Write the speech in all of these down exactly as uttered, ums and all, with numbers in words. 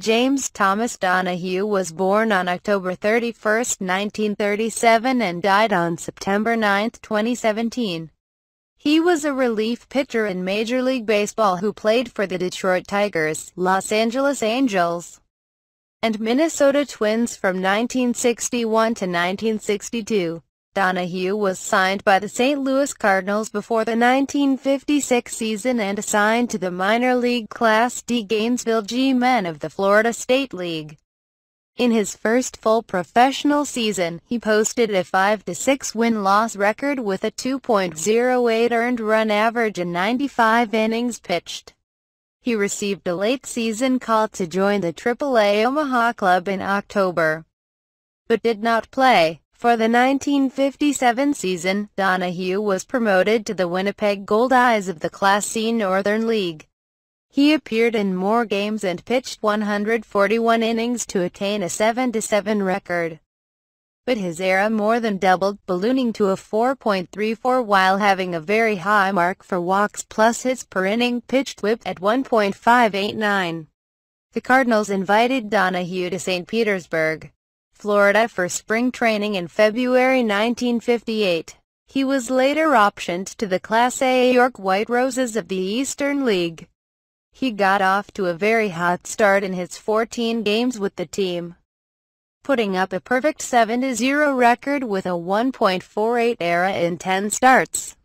James Thomas Donohue was born on October thirty-first, nineteen thirty-seven and died on September ninth, twenty seventeen. He was a relief pitcher in Major League Baseball who played for the Detroit Tigers, Los Angeles Angels, and Minnesota Twins from nineteen sixty-one to nineteen sixty-two. Donohue was signed by the Saint Louis Cardinals before the nineteen fifty-six season and assigned to the minor league Class D Gainesville G-Men of the Florida State League. In his first full professional season, he posted a five to six win-loss record with a two point oh eight earned run average and ninety-five innings pitched. He received a late-season call to join the triple A Omaha Club in October, but did not play. For the nineteen fifty-seven season, Donohue was promoted to the Winnipeg Goldeyes of the Class C Northern League. He appeared in more games and pitched one hundred forty-one innings to attain a seven to seven record. But his E R A more than doubled, ballooning to a four point three four while having a very high mark for walks plus hits per inning pitched WHIP at one point five eight nine. The Cardinals invited Donohue to Saint Petersburg, Florida for spring training in February nineteen fifty-eight. He was later optioned to the Class A York White Roses of the Eastern League. He got off to a very hot start in his fourteen games with the team, putting up a perfect seven to zero record with a one point four eight E R A in ten starts.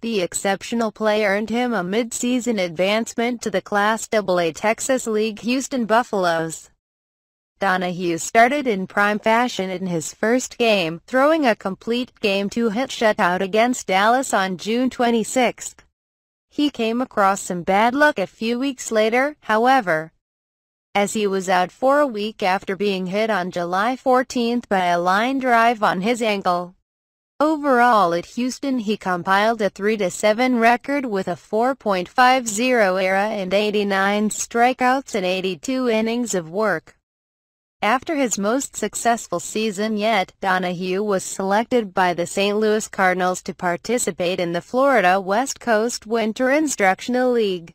The exceptional play earned him a mid-season advancement to the Class double A Texas League Houston Buffaloes. Donohue started in prime fashion in his first game, throwing a complete game two-hit shutout against Dallas on June twenty-sixth. He came across some bad luck a few weeks later, however, as he was out for a week after being hit on July fourteenth by a line drive on his ankle. Overall at Houston he compiled a three to seven record with a four point five oh E R A and eighty-nine strikeouts and eighty-two innings of work. After his most successful season yet, Donohue was selected by the Saint Louis Cardinals to participate in the Florida West Coast Winter Instructional League.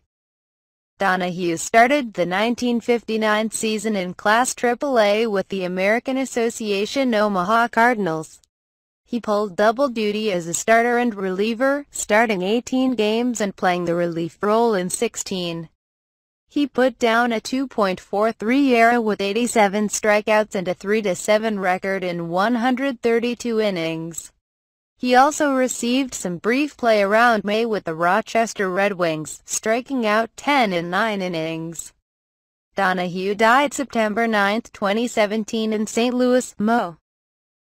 Donohue started the nineteen fifty-nine season in Class triple A with the American Association Omaha Cardinals. He pulled double duty as a starter and reliever, starting eighteen games and playing the relief role in sixteen. He put down a two point four three E R A with eighty-seven strikeouts and a three to seven record in one hundred thirty-two innings. He also received some brief play around May with the Rochester Red Wings, striking out ten in nine innings. Donohue died September ninth, twenty seventeen in Saint Louis, Mo.